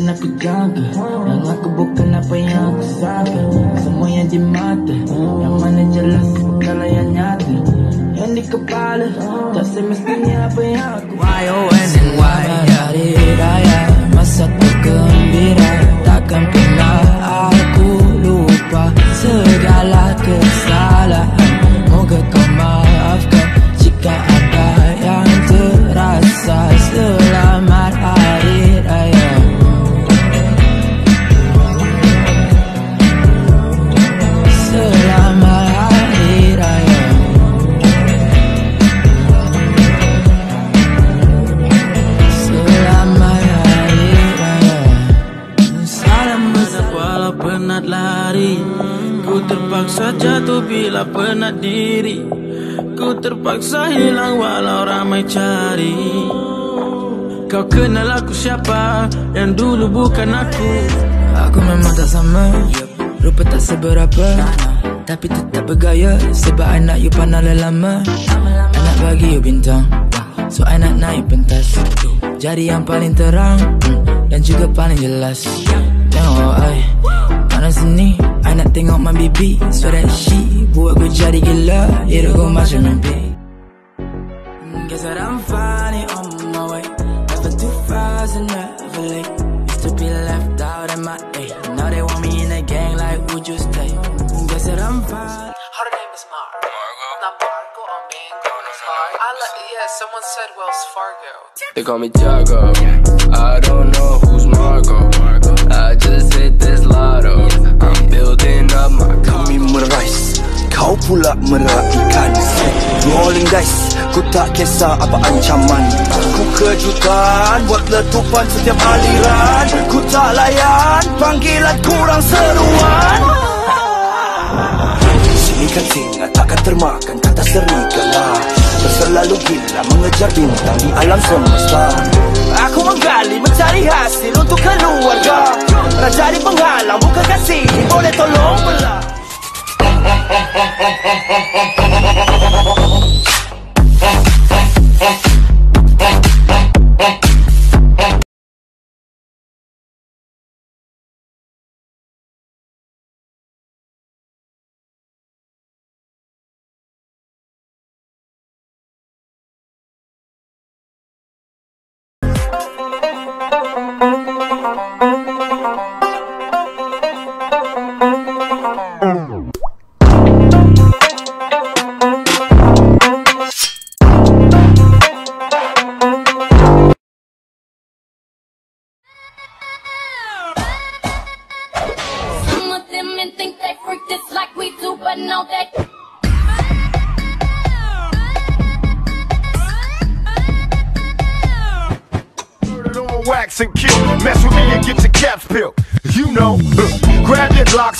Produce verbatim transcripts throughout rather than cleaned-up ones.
pernah kujaga, yang aku bukan apa yang aku sangka. Semuanya di mata, yang mana jelas kalau yang nyata. Yang di kepala, tak semestinya apa yang aku. Y O N N Y Hari Raya, masa tergembira, takkan pernah aku lupa segala kesalahan. Moga kau maafkan jika ada yang terasa. Selamat Hari Raya. Selamat Hari Raya. Selamat Hari Raya. Salam walau penat lari, ku terpaksa jatuh bila penat diri. Ku terpaksa hilang walau ramai cari. Kau kenal aku siapa yang dulu bukan aku. Aku memang tak sama, rupa tak seberapa, tapi tetap bergaya. Sebab anak you pandang lelama. Anak bagi you bintang, so anak naik pentas. Jari yang paling terang dan juga paling jelas. Tengok I pandang sini, I nak tengok my baby. So that she buat ku jadi gila. Hidup ku macam mimpi. Guess that I'm finally on my way. Never too fast and never late. Used to be left out in my day. Now they want me in the gang like would you stay. Guess that I'm fine. Her name is Mar. Not Margo, I'm being grown as hard. I like, yeah, someone said Wells Fargo. They call me Jago. I don't know who's Margo. I just hit this lotto. I'm building up my kami merais. Kau pula merapikan. Rolling dice. Ku tak kisah apa ancaman. Ku kejutan buat letupan setiap aliran. Ku tak layan panggilan kurang seruan. Sini kan singa takkan termakan kata seri gelap. Berselalu gila mengejar bintang di alam semesta. Aku menggali mencari hasil untuk keluarga. Raja di penghalang bukan kasih. Boleh tolong belah.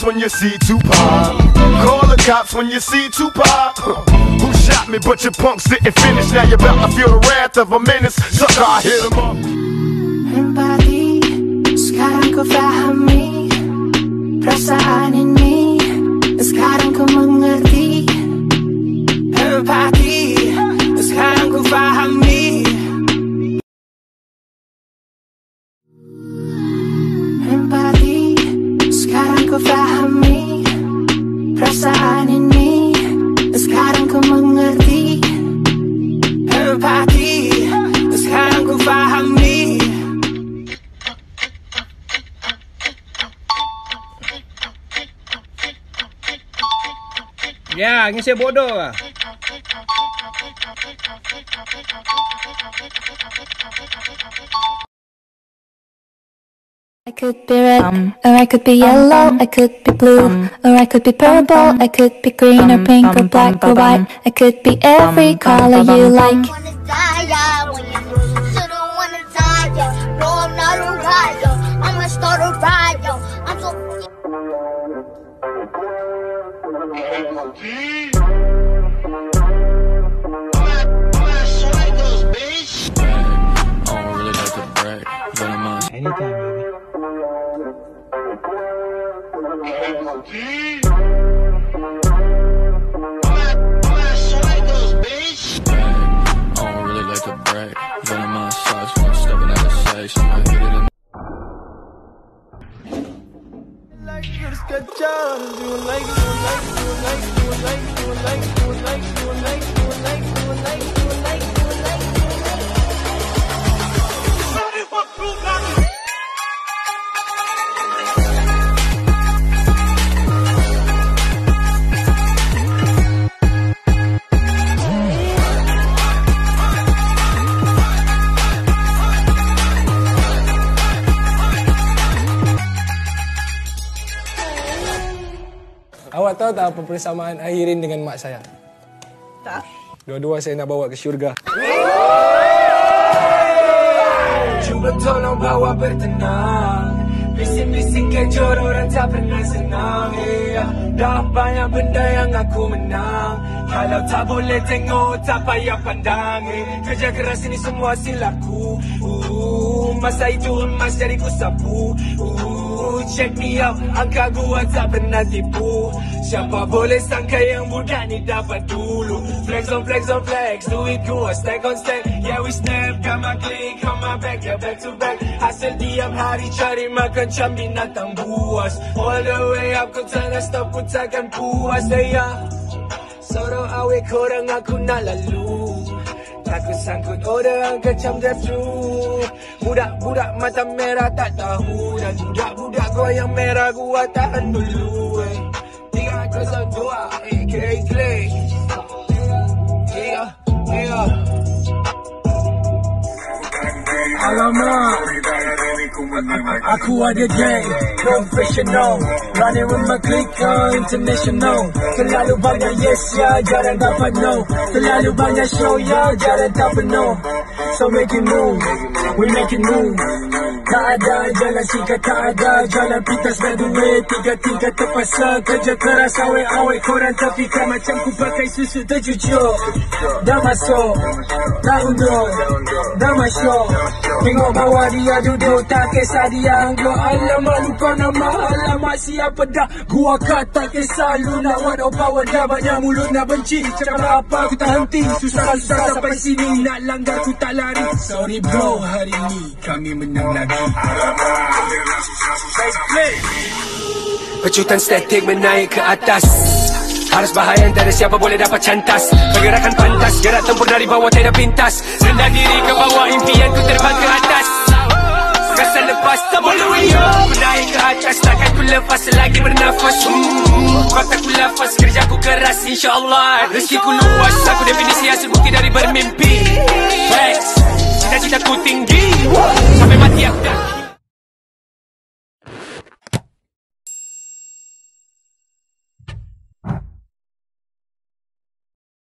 When you see Tupac, call the cops when you see Tupac. Who shot me? But your punks didn't finish. Now you're about to feel the wrath of a menace. Sucker, I hit him up. Empati, sekarang ku fahami perasaan ini. Sekarang ku mengerti. Empati, sekarang ku fahami. Ku fahami perasaan ini. Sekarang ku mengerti. Empati. Sekarang ku fahami. Ya, ini saya bodoh lah. I could be red, um, or I could be yellow, um, I could be blue, um, or I could be purple, um, I could be green, um, or pink, um, or black, um, or white. I could be every um, color um, you um, like. I wanna die, yeah, when you don't wanna die, yeah. No, I'm not a riot, yeah. I'ma start a riot, yeah. I'm so... I don't really like a break, but I'm on anytime, baby. G. Black, black strikers, bitch. I don't really like a break, but I'm on socks when I'm stepping out of sex. I'm gonna hit it in the tahu tak apa persamaan Airin dengan mak saya? Tak. Dua-dua saya nak bawa ke syurga. Cuba tolong bawa bertenang. Bising-bising kejar orang tak pernah senang. Dah banyak benda yang aku menang. Kalau tak boleh tengok, tak payah pandang. Kerja keras ini semua silaku. Masa itu emas jadi ku sapu. Check me up, angka gua tak pernah tipu. Siapa boleh sangka yang budak ni dapat dulu. Flex on flex on flex, duit gua stack on stack. Yeah we snap, come on click, come on back, yeah back to back. Hasil tiap hari cari makan macam binatang buas. All the way up, ku tak nak stop, ku takkan puas. Yeah, sorong awet korang aku nak lalu. Takut sangkut orang kecam drive-thru. Budak-budak mata merah tak tahu. Dan budak-budak goyang merah gua tahan dulu. Tiga kosong dua, eh, klik klik. Tiga, tiga. Alamak, aku ada gang, professional. Running with my clique, international. Terlalu banyak yes ya, jarang dapat no. Terlalu banyak show ya, jarang dapat no. So make it move, we make it move. Tak ada jalan sikat, tak ada jalan pintas dan duit. Tiga-tiga terpaksa, kerja keras awet-awet. Korang terfikir macam ku pakai susu tercucuk. Dah masuk, dah undur, dah masuk. Tengok bawah dia duduk, tak kisah dia anggur. Alamak lupa nama, alamak siapa dah. Gua kata kisah lu nak one or power. Dah banyak mulut nak benci, cakap apa aku tak henti. Susah-susah sampai sini, nak langgar ku tak lari. Sorry bro, hari ni kami menang lagi. Pecutan statik menaik ke atas. Harus bahaya, tak ada siapa boleh dapat cantas. Pergerakan pantas, gerak tempur dari bawah tiada pintas. Rendah diri ke bawah, impian ku terbang ke atas. Kesan lepas, tak boleh ku naik ke atas. Takkan ku lepas selagi bernafas. hmm, Kota ku lafaz, kerja ku keras, insyaAllah rezeki ku luas. Aku definisi hasil bukti dari bermimpi. Flex, cita-cita ku tinggi. Sampai mati aku dah.